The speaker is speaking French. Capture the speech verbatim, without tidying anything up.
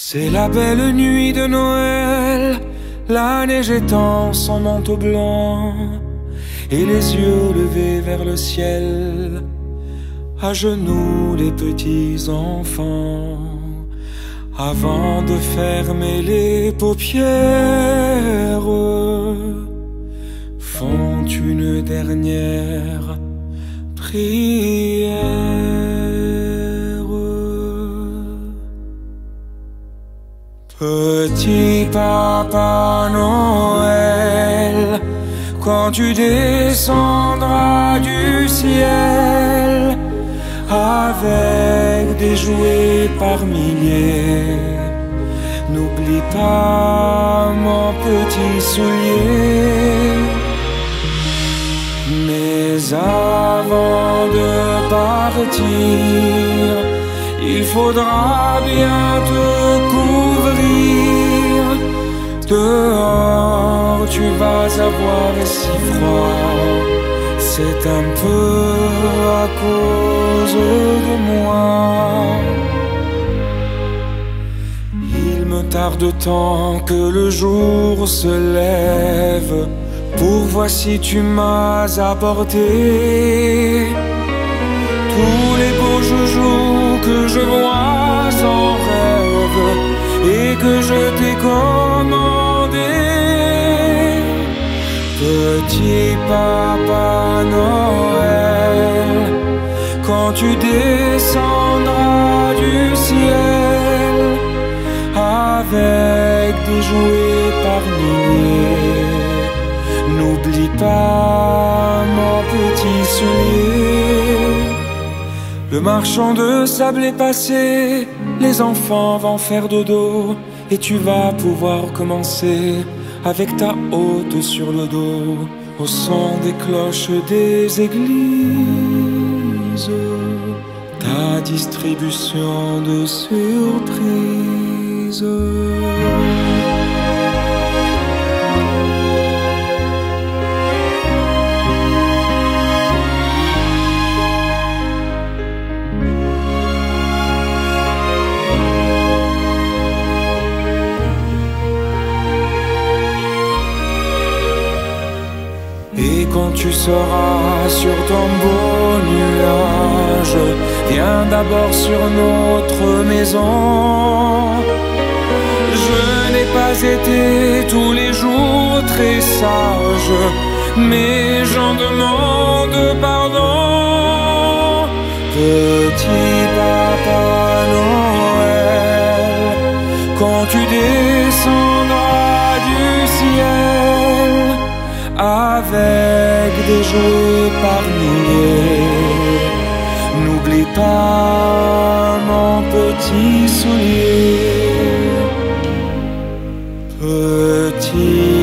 C'est la belle nuit de Noël, la neige étend son manteau blanc, et les yeux levés vers le ciel, à genoux les petits enfants, avant de fermer les paupières, font une dernière prière. Petit Papa Noël, quand tu descendras du ciel avec des jouets par milliers, n'oublie pas mon petit soulier. Mais avant de partir, il faudra bien te couvrir. Dehors tu vas avoir si froid, c'est un peu à cause de moi. Il me tarde tant que le jour se lève, pour voici tu m'as apporté tous les beaux joujoux que je vois en rêve et que je t'ai commandé. Petit Papa Noël, quand tu descendras du ciel avec des jouets par milliers, n'oublie pas mon petit soulier. Le marchand de sable est passé, les enfants vont faire dodo, et tu vas pouvoir commencer avec ta hotte sur le dos, au son des cloches des églises, ta distribution de surprises. Quand tu seras sur ton beau nuage, viens d'abord sur notre maison. Je n'ai pas été tous les jours très sage, mais j'en demande pardon. Petit Papa Noël, quand tu descendras du ciel avec des jouets par milliers, n'oublie pas mon petit soulier. Petit